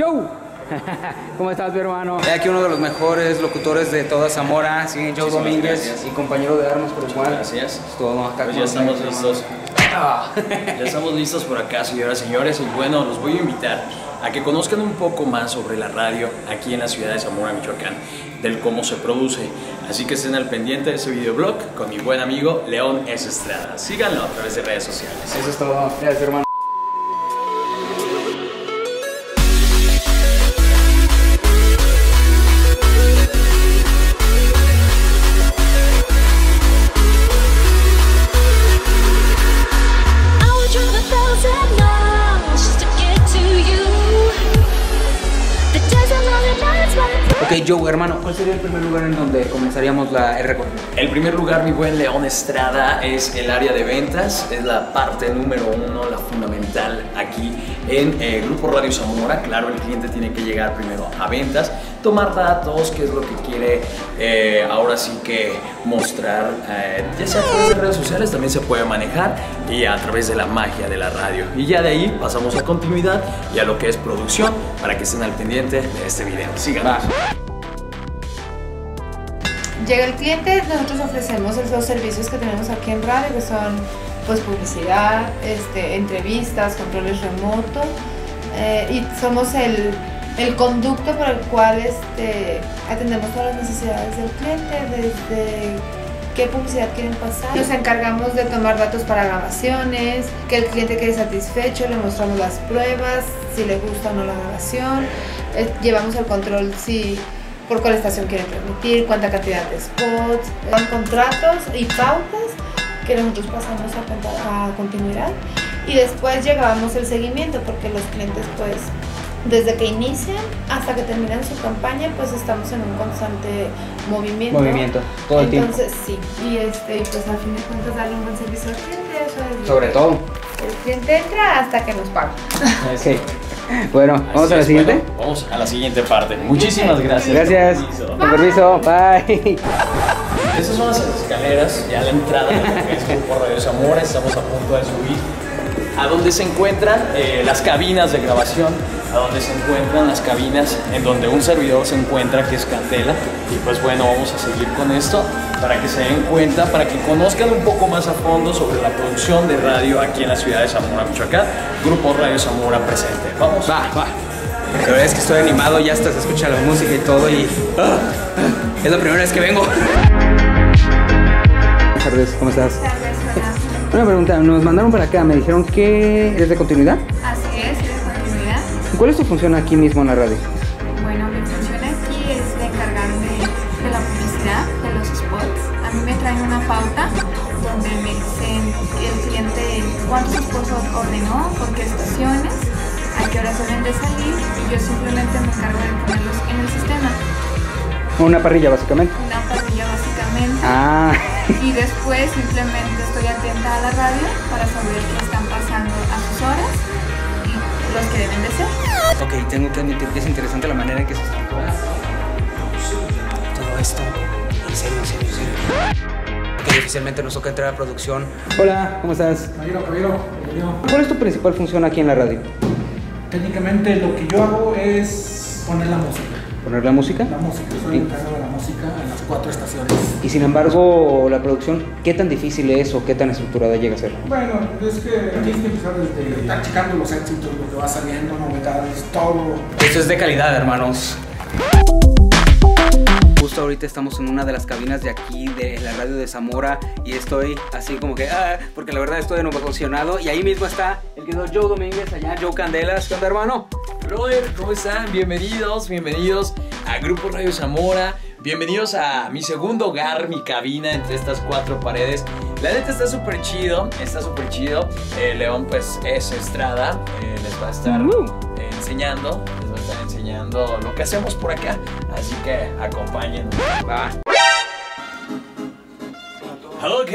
Joe. ¿Cómo estás, mi hermano? Aquí uno de los mejores locutores de toda Zamora, sí, Joe Domínguez, gracias. Y compañero de armas por el cual. Gracias. Todos acá pues ya estamos listos. Ya estamos listos por acá, señoras y señores. Y bueno, los voy a invitar a que conozcan un poco más sobre la radio aquí en la ciudad de Zamora, Michoacán, del cómo se produce. Así que estén al pendiente de este videoblog con mi buen amigo León S. Estrada. Síganlo a través de redes sociales. Eso es todo. Gracias, hermano. Ok, Joe, hermano, ¿cuál sería el primer lugar en donde comenzaríamos el recorrido? El primer lugar, mi buen León Estrada, es el área de ventas. Es la parte número uno, la fundamental aquí en Grupo Radio Zamora. Claro, el cliente tiene que llegar primero a ventas, tomar datos, qué es lo que quiere ahora sí que mostrar, ya sea a través de redes sociales, también se puede manejar y a través de la magia de la radio. Y ya de ahí pasamos a continuidad y a lo que es producción, para que estén al pendiente de este video. Síganos. Llega el cliente, nosotros ofrecemos los servicios que tenemos aquí en radio, que son pues publicidad, entrevistas, controles remotos, y somos el conducto por el cual atendemos todas las necesidades del cliente, desde qué publicidad quieren pasar. Nos encargamos de tomar datos para grabaciones, que el cliente quede satisfecho, le mostramos las pruebas, si le gusta o no la grabación, llevamos el control si por cuál estación quieren transmitir, cuánta cantidad de spots, dan contratos y pautas que nosotros pasamos a continuidad, y después llevamos el seguimiento, porque los clientes pues desde que inician hasta que terminan su campaña pues estamos en un constante movimiento todo el tiempo. Entonces sí, y pues al fin de cuentas darle un buen servicio al cliente, eso es sobre todo. El cliente entra hasta que nos paga. Sí. Bueno, ¿vamos a la siguiente? Bueno, vamos a la siguiente parte. Muchísimas gracias. Gracias. Con permiso. Bye. Estas son las escaleras, ya la entrada de lo que es Grupo Radio Zamora. Estamos a punto de subir a donde se encuentran las cabinas de grabación, a donde se encuentran las cabinas en donde un servidor se encuentra, que es Candela. Y pues bueno, vamos a seguir con esto para que se den cuenta, para que conozcan un poco más a fondo sobre la producción de radio aquí en la ciudad de Zamora, Michoacán. Grupo Radio Zamora presente. Vamos. Va. La verdad es que estoy animado, ya hasta se escucha la música y todo, y es la primera vez que vengo. Buenas tardes, ¿cómo estás? Buenas tardes. Una pregunta, nos mandaron para acá, me dijeron que es de continuidad. Así es, es de continuidad. ¿Cuál es tu función aquí mismo en la radio? Bueno, mi función aquí es de encargarme de la publicidad, de los spots. A mí me traen una pauta donde me dicen el cliente cuántos spots ordenó, por qué estaciones, a qué horas deben de salir, y yo simplemente me encargo de ponerlos en el sistema. Una parrilla básicamente. Una parrilla básicamente. Ah. Y después simplemente estoy atenta a la radio para saber qué están pasando a sus horas y los que deben de ser. Ok, tengo que admitir que es interesante la manera en que se estructura todo esto. En serio. Ok, oficialmente nos toca entrar a producción. Hola, ¿cómo estás? Caballero. ¿Cuál es tu principal función aquí en la radio? Técnicamente lo que yo hago es poner la música. ¿Poner la música? La música, soy el encargado de la música en las 4 estaciones. Y sin embargo, la producción, ¿qué tan difícil es o qué tan estructurada llega a ser? Bueno, es que tienes que empezar desde estar checando los éxitos, lo que va saliendo, novedades, todo. Esto es de calidad, hermanos. Justo ahorita estamos en una de las cabinas de aquí, de la radio de Zamora, y estoy así como que, porque la verdad estoy emocionado, y ahí mismo está el querido Joe Domínguez, allá Joe Candelas. ¿Qué onda, hermano? Brother, ¿cómo están? Bienvenidos a Grupo Radio Zamora, bienvenidos a mi segundo hogar, mi cabina entre estas 4 paredes. La neta está súper chido, León pues es Estrada, les va a estar enseñando, lo que hacemos por acá, así que acompáñenos. Va. Ok,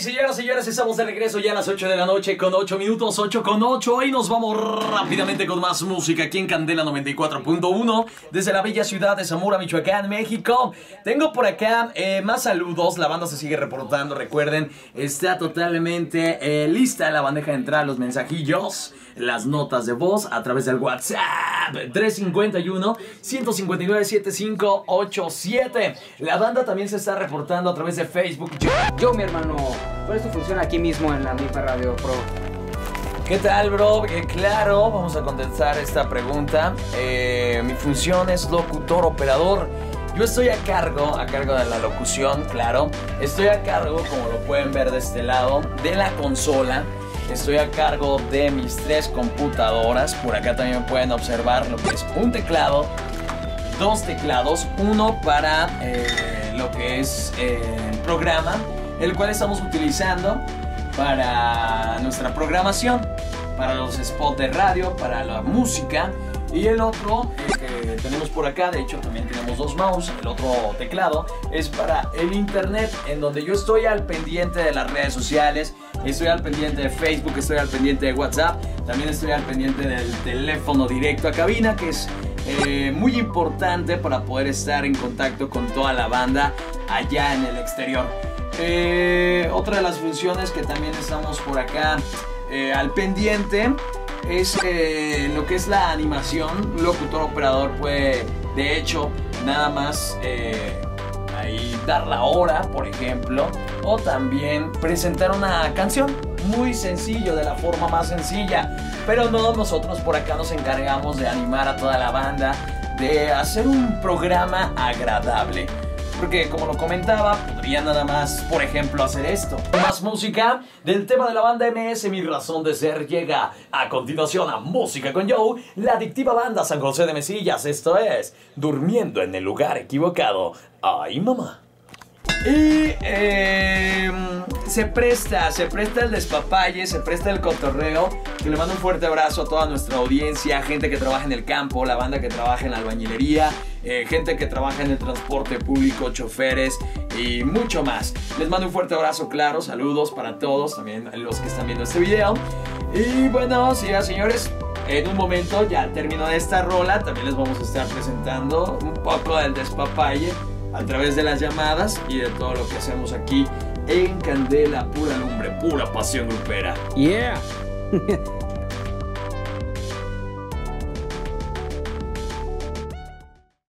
señoras, estamos de regreso ya a las 8 de la noche con 8 minutos, 8:08, y nos vamos rápidamente con más música aquí en Candela 94.1 desde la bella ciudad de Zamora, Michoacán, México. Tengo por acá más saludos, la banda se sigue reportando, recuerden, está totalmente lista la bandeja de entrada, los mensajillos, las notas de voz a través del WhatsApp. 351-159-7587. La banda también se está reportando a través de Facebook. Yo, mi hermano, ¿cuál es tu función aquí mismo en la MIPA Radio Pro? ¿Qué tal, bro? Claro, vamos a contestar esta pregunta. Mi función es locutor, operador. Yo estoy a cargo de la locución, claro. Estoy a cargo, como lo pueden ver de este lado, de la consola. Estoy a cargo de mis 3 computadoras. Por acá también pueden observar lo que es un teclado, 2 teclados, uno para lo que es el programa, el cual estamos utilizando para nuestra programación, para los spots de radio, para la música. Y el otro que tenemos por acá, de hecho también tenemos 2 mouse, el otro teclado es para el internet, en donde yo estoy al pendiente de las redes sociales, estoy al pendiente de Facebook, estoy al pendiente de WhatsApp, también estoy al pendiente del teléfono directo a cabina, que es muy importante para poder estar en contacto con toda la banda allá en el exterior. Otra de las funciones que también estamos por acá al pendiente es lo que es la animación. Locutor operador puede, de hecho, nada más ahí dar la hora, por ejemplo, o también presentar una canción. Muy sencillo, de la forma más sencilla, pero no, nosotros por acá nos encargamos de animar a toda la banda, de hacer un programa agradable. Porque, como lo comentaba, podría nada más, por ejemplo, hacer esto. Más música del tema de la banda MS, Mi Razón de Ser, llega a continuación a Música con Joe, la adictiva banda San José de Mesillas. Esto es Durmiendo en el Lugar Equivocado. ¡Ay, mamá! Y se presta el despapalle, se presta el cotorreo. Que le mando un fuerte abrazo a toda nuestra audiencia, gente que trabaja en el campo, la banda que trabaja en la albañilería, gente que trabaja en el transporte público, choferes y mucho más. Les mando un fuerte abrazo, claro, saludos para todos, también los que están viendo este video. Y bueno, señoras y señores, en un momento, ya al término de esta rola, también les vamos a estar presentando un poco del despapalle a través de las llamadas y de todo lo que hacemos aquí en Candela, pura lumbre, pura pasión grupera. Yeah.